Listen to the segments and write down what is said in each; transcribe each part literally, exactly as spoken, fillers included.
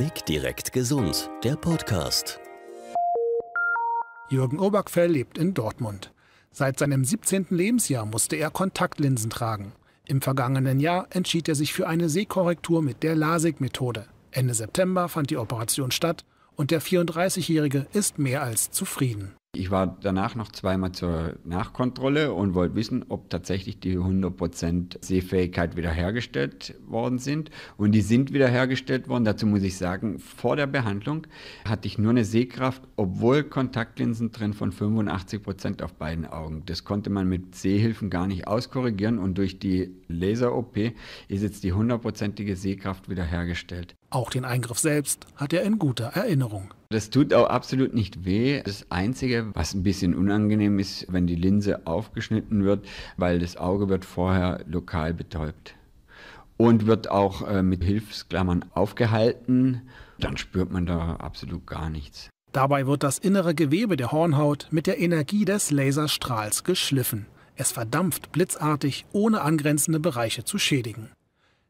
BIG direkt gesund, der Podcast. Jürgen Obergfell lebt in Dortmund. Seit seinem siebzehnten Lebensjahr musste er Kontaktlinsen tragen. Im vergangenen Jahr entschied er sich für eine Sehkorrektur mit der LASIK-Methode. Ende September fand die Operation statt und der vierunddreißigjährige ist mehr als zufrieden. Ich war danach noch zweimal zur Nachkontrolle und wollte wissen, ob tatsächlich die hundert Prozent Sehfähigkeit wiederhergestellt worden sind. Und die sind wiederhergestellt worden. Dazu muss ich sagen, vor der Behandlung hatte ich nur eine Sehkraft, obwohl Kontaktlinsen drin, von fünfundachtzig Prozent auf beiden Augen. Das konnte man mit Sehhilfen gar nicht auskorrigieren. Und durch die Laser-O P ist jetzt die hundertprozentige Sehkraft wiederhergestellt. Auch den Eingriff selbst hat er in guter Erinnerung. Das tut auch absolut nicht weh. Das Einzige, was ein bisschen unangenehm ist, wenn die Linse aufgeschnitten wird, weil das Auge wird vorher lokal betäubt und wird auch äh, mit Hilfsklammern aufgehalten. Dann spürt man da absolut gar nichts. Dabei wird das innere Gewebe der Hornhaut mit der Energie des Laserstrahls geschliffen. Es verdampft blitzartig, ohne angrenzende Bereiche zu schädigen.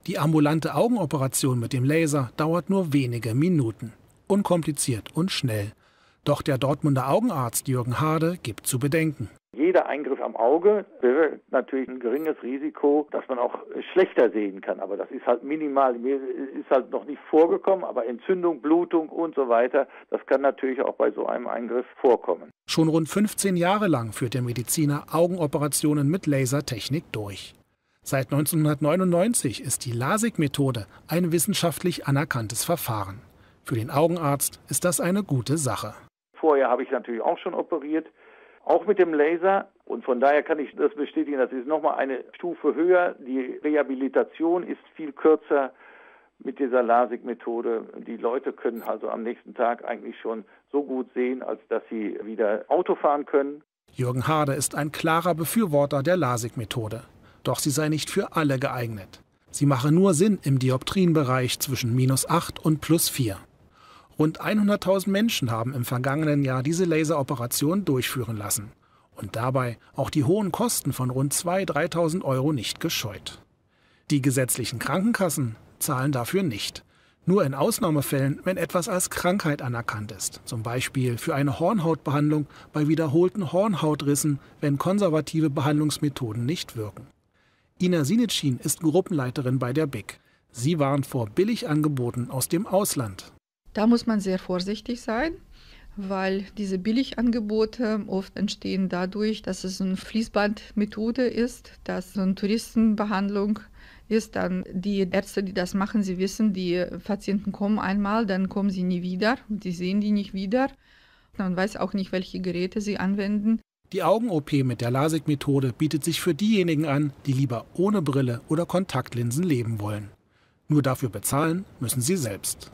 Die ambulante Augenoperation mit dem Laser dauert nur wenige Minuten. Unkompliziert und schnell. Doch der Dortmunder Augenarzt Jürgen Harde gibt zu bedenken. Jeder Eingriff am Auge wäre natürlich ein geringes Risiko, dass man auch schlechter sehen kann. Aber das ist halt minimal, mir ist halt noch nicht vorgekommen. Aber Entzündung, Blutung und so weiter, das kann natürlich auch bei so einem Eingriff vorkommen. Schon rund fünfzehn Jahre lang führt der Mediziner Augenoperationen mit Lasertechnik durch. Seit neunzehnhundertneunundneunzig ist die LASIK-Methode ein wissenschaftlich anerkanntes Verfahren. Für den Augenarzt ist das eine gute Sache. Vorher habe ich natürlich auch schon operiert, auch mit dem Laser. Und von daher kann ich das bestätigen, das ist nochmal eine Stufe höher. Die Rehabilitation ist viel kürzer mit dieser LASIK-Methode. Die Leute können also am nächsten Tag eigentlich schon so gut sehen, als dass sie wieder Auto fahren können. Jürgen Harde ist ein klarer Befürworter der LASIK-Methode. Doch sie sei nicht für alle geeignet. Sie mache nur Sinn im Dioptrienbereich zwischen minus acht und plus vier. Rund hunderttausend Menschen haben im vergangenen Jahr diese Laseroperation durchführen lassen. Und dabei auch die hohen Kosten von rund zweitausend bis dreitausend Euro nicht gescheut. Die gesetzlichen Krankenkassen zahlen dafür nicht. Nur in Ausnahmefällen, wenn etwas als Krankheit anerkannt ist. Zum Beispiel für eine Hornhautbehandlung bei wiederholten Hornhautrissen, wenn konservative Behandlungsmethoden nicht wirken. Ina Sinitschin ist Gruppenleiterin bei der BIG. Sie warnt vor Billigangeboten aus dem Ausland. Da muss man sehr vorsichtig sein, weil diese Billigangebote oft entstehen dadurch, dass es eine Fließbandmethode ist, dass eine Touristenbehandlung ist. Dann die Ärzte, die das machen, sie wissen, die Patienten kommen einmal, dann kommen sie nie wieder, die sehen die nicht wieder. Man weiß auch nicht, welche Geräte sie anwenden. Die Augen-O P mit der LASIK-Methode bietet sich für diejenigen an, die lieber ohne Brille oder Kontaktlinsen leben wollen. Nur dafür bezahlen müssen sie selbst.